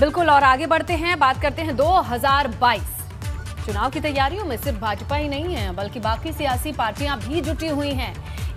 बिल्कुल। और आगे बढ़ते हैं, बात करते हैं 2022 चुनाव की तैयारियों में। सिर्फ भाजपा ही नहीं है बल्कि बाकी सियासी पार्टियां भी जुटी हुई हैं।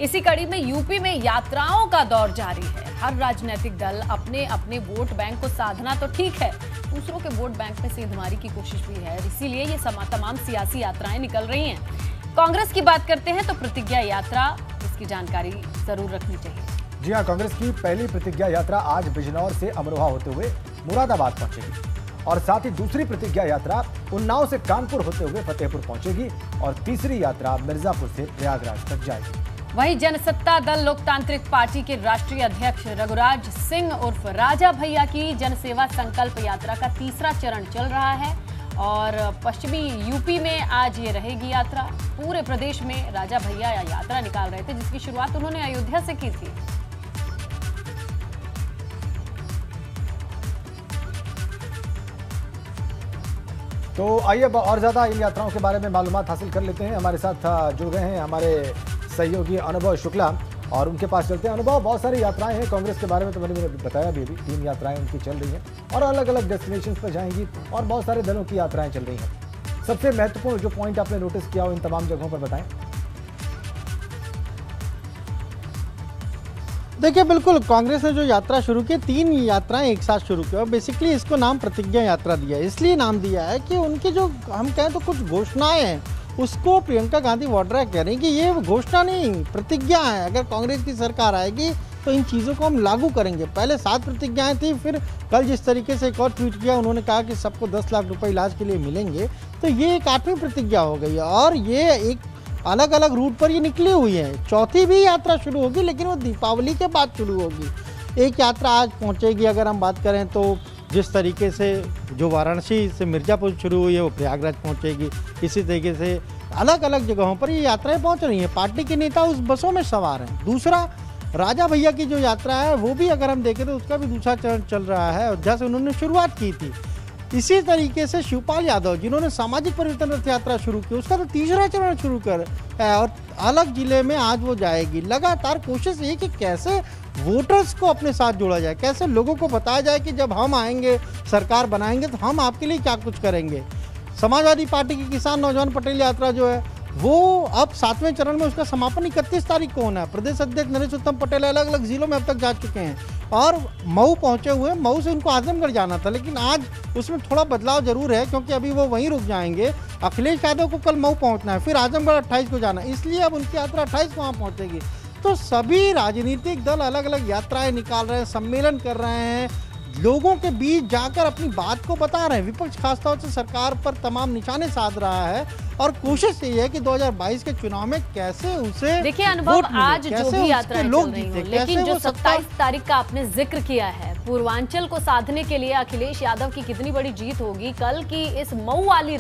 इसी कड़ी में यूपी में यात्राओं का दौर जारी है। हर राजनीतिक दल अपने अपने वोट बैंक को साधना तो ठीक है, दूसरों के वोट बैंक में सेंधमारी की कोशिश भी है, इसीलिए ये तमाम सियासी यात्राएं निकल रही हैं। कांग्रेस की बात करते हैं तो प्रतिज्ञा यात्रा, इसकी जानकारी जरूर रखनी चाहिए। जी हाँ, कांग्रेस की पहली प्रतिज्ञा यात्रा आज बिजनौर से अमरोहा होते हुए मुरादाबाद पहुंचेगी और साथ ही दूसरी प्रतिज्ञा यात्रा उन्नाव से कानपुर होते हुए फतेहपुर पहुंचेगी और तीसरी यात्रा मिर्जापुर से प्रयागराज तक जाएगी। वहीं जनसत्ता दल लोकतांत्रिक पार्टी के राष्ट्रीय अध्यक्ष रघुराज सिंह उर्फ राजा भैया की जनसेवा संकल्प यात्रा का तीसरा चरण चल रहा है और पश्चिमी यूपी में आज ये रहेगी यात्रा। पूरे प्रदेश में राजा भैया यात्रा निकाल रहे थे, जिसकी शुरुआत उन्होंने अयोध्या से की थी। तो आइए और ज्यादा इन यात्राओं के बारे में मालूमात हासिल कर लेते हैं। हमारे साथ जुड़ गए हैं हमारे सहयोगी अनुभव शुक्ला और उनके पास चलते हैं। अनुभव, बहुत सारी यात्राएं हैं कांग्रेस के बारे में तो मैंने बताया अभी, 3 यात्राएं उनकी चल रही हैं और अलग अलग डेस्टिनेशंस पर जाएंगी और बहुत सारे दलों की यात्राएं चल रही हैं। सबसे महत्वपूर्ण जो पॉइंट आपने नोटिस किया हो इन तमाम जगहों पर बताएं। देखिए, बिल्कुल कांग्रेस ने जो यात्रा शुरू की, 3 यात्राएं एक साथ शुरू की और बेसिकली इसको नाम प्रतिज्ञा यात्रा दिया है। इसलिए नाम दिया है कि उनकी जो हम कहें तो कुछ घोषणाएं हैं उसको प्रियंका गांधी वाड्रा कह रही हैं कि ये घोषणा नहीं प्रतिज्ञा है। अगर कांग्रेस की सरकार आएगी तो इन चीज़ों को हम लागू करेंगे। पहले 7 प्रतिज्ञाएं थी, फिर कल जिस तरीके से एक और ट्वीट किया उन्होंने कहा कि सबको 10 लाख रुपए इलाज के लिए मिलेंगे, तो ये एक 8वीं प्रतिज्ञा हो गई है और ये एक अलग अलग रूट पर ये निकली हुई है। 4थी भी यात्रा शुरू होगी लेकिन वो दीपावली के बाद शुरू होगी। एक यात्रा आज पहुँचेगी, अगर हम बात करें तो जिस तरीके से जो वाराणसी से मिर्ज़ापुर शुरू हुई है वो प्रयागराज पहुंचेगी। इसी तरीके से अलग अलग जगहों पर ये यात्राएं पहुंच रही हैं। पार्टी के नेता उस बसों में सवार हैं। दूसरा, राजा भैया की जो यात्रा है वो भी अगर हम देखें तो उसका भी दूसरा चरण चल रहा है, अयोध्या से उन्होंने शुरुआत की थी। इसी तरीके से शिवपाल यादव जिन्होंने सामाजिक परिवर्तन रथ यात्रा शुरू की, उसका तो तीसरा चरण शुरू कर है और अलग जिले में आज वो जाएगी। लगातार कोशिश ये कि कैसे वोटर्स को अपने साथ जोड़ा जाए, कैसे लोगों को बताया जाए कि जब हम आएंगे, सरकार बनाएंगे तो हम आपके लिए क्या कुछ करेंगे। समाजवादी पार्टी की किसान नौजवान पटेल यात्रा जो है वो अब 7वें चरण में, उसका समापन 31 तारीख को होना है। प्रदेश अध्यक्ष नरेशोत्तम पटेल अलग अलग जिलों में अब तक जा चुके हैं और मऊ पहुंचे हुए, मऊ से उनको आजमगढ़ जाना था लेकिन आज उसमें थोड़ा बदलाव जरूर है क्योंकि अभी वो वहीं रुक जाएंगे। अखिलेश यादव को कल मऊ पहुंचना है, फिर आजमगढ़ 28 को जाना, इसलिए अब उनकी यात्रा 28 को वहाँ पहुँचेगी। तो सभी राजनीतिक दल अलग अलग यात्राएं निकाल रहे हैं, सम्मेलन कर रहे हैं, लोगों के बीच जाकर अपनी बात को बता रहे हैं। विपक्ष खासतौर से सरकार पर तमाम निशाने साध रहा है और कोशिश यही है कि 2022 के चुनाव में कैसे उसे, देखिए अनुभव, आज जो भी यात्रा लोग जीते, लेकिन जो 27 तारीख का आपने जिक्र किया है, पूर्वांचल को साधने के लिए अखिलेश यादव की कितनी बड़ी जीत होगी, कल की इस मऊ वाली